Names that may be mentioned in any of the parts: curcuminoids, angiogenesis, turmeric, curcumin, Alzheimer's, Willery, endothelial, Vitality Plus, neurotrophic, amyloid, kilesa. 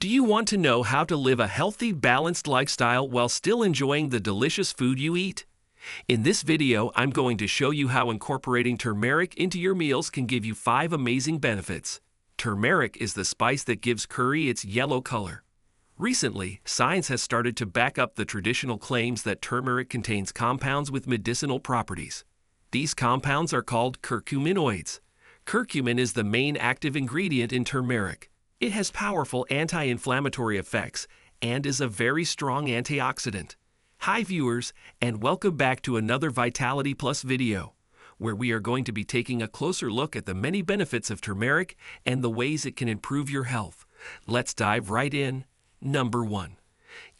Do you want to know how to live a healthy, balanced lifestyle while still enjoying the delicious food you eat? In this video, I'm going to show you how incorporating turmeric into your meals can give you 5 amazing benefits. Turmeric is the spice that gives curry its yellow color. Recently, science has started to back up the traditional claims that turmeric contains compounds with medicinal properties. These compounds are called curcuminoids. Curcumin is the main active ingredient in turmeric. It has powerful anti-inflammatory effects and is a very strong antioxidant. Hi viewers, and welcome back to another Vitality Plus video, where we are going to be taking a closer look at the many benefits of turmeric and the ways it can improve your health. Let's dive right in. Number 1.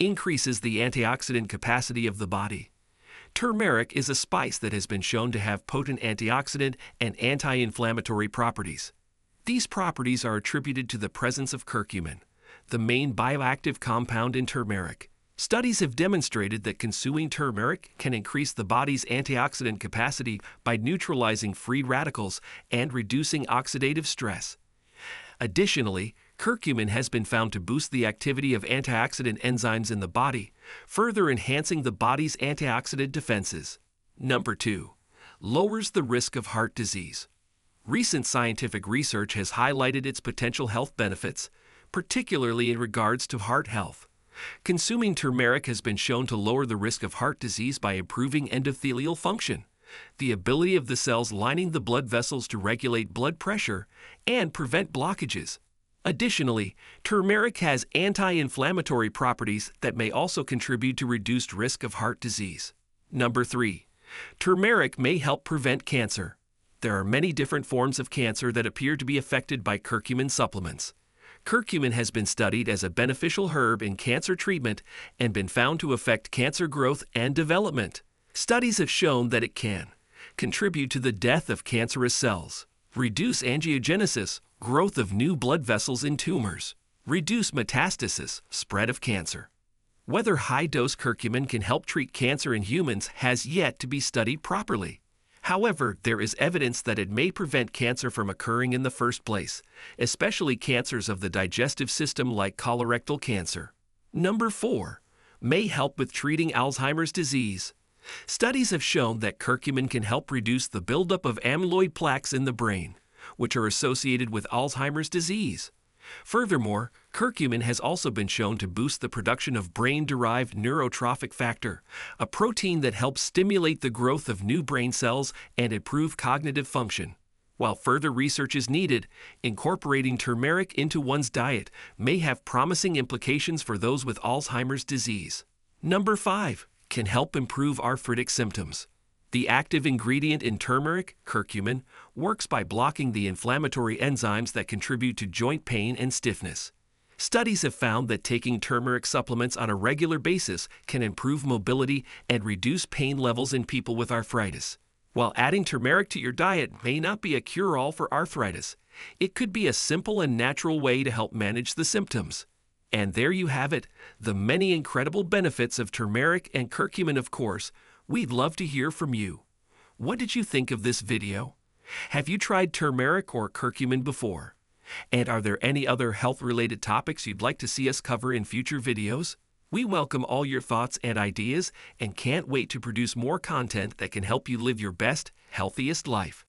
Increases the antioxidant capacity of the body. Turmeric is a spice that has been shown to have potent antioxidant and anti-inflammatory properties. These properties are attributed to the presence of curcumin, the main bioactive compound in turmeric. Studies have demonstrated that consuming turmeric can increase the body's antioxidant capacity by neutralizing free radicals and reducing oxidative stress. Additionally, curcumin has been found to boost the activity of antioxidant enzymes in the body, further enhancing the body's antioxidant defenses. Number 2. Lowers the risk of heart disease. Recent scientific research has highlighted its potential health benefits, particularly in regards to heart health. Consuming turmeric has been shown to lower the risk of heart disease by improving endothelial function, the ability of the cells lining the blood vessels to regulate blood pressure and prevent blockages. Additionally, turmeric has anti-inflammatory properties that may also contribute to reduced risk of heart disease. Number 3. Turmeric may help prevent cancer. There are many different forms of cancer that appear to be affected by curcumin supplements. Curcumin has been studied as a beneficial herb in cancer treatment and been found to affect cancer growth and development. Studies have shown that it can contribute to the death of cancerous cells, reduce angiogenesis, growth of new blood vessels in tumors, reduce metastasis, spread of cancer. Whether high-dose curcumin can help treat cancer in humans has yet to be studied properly. However, there is evidence that it may prevent cancer from occurring in the first place, especially cancers of the digestive system like colorectal cancer. Number 4. May help with treating Alzheimer's disease. Studies have shown that curcumin can help reduce the buildup of amyloid plaques in the brain, which are associated with Alzheimer's disease. Furthermore, curcumin has also been shown to boost the production of brain-derived neurotrophic factor, a protein that helps stimulate the growth of new brain cells and improve cognitive function. While further research is needed, incorporating turmeric into one's diet may have promising implications for those with Alzheimer's disease. Number 5. Can help improve arthritic symptoms. The active ingredient in turmeric, curcumin, works by blocking the inflammatory enzymes that contribute to joint pain and stiffness. Studies have found that taking turmeric supplements on a regular basis can improve mobility and reduce pain levels in people with arthritis. While adding turmeric to your diet may not be a cure-all for arthritis, it could be a simple and natural way to help manage the symptoms. And there you have it, the many incredible benefits of turmeric and curcumin, of course. We'd love to hear from you. What did you think of this video? Have you tried turmeric or curcumin before? And are there any other health-related topics you'd like to see us cover in future videos? We welcome all your thoughts and ideas and can't wait to produce more content that can help you live your best, healthiest life.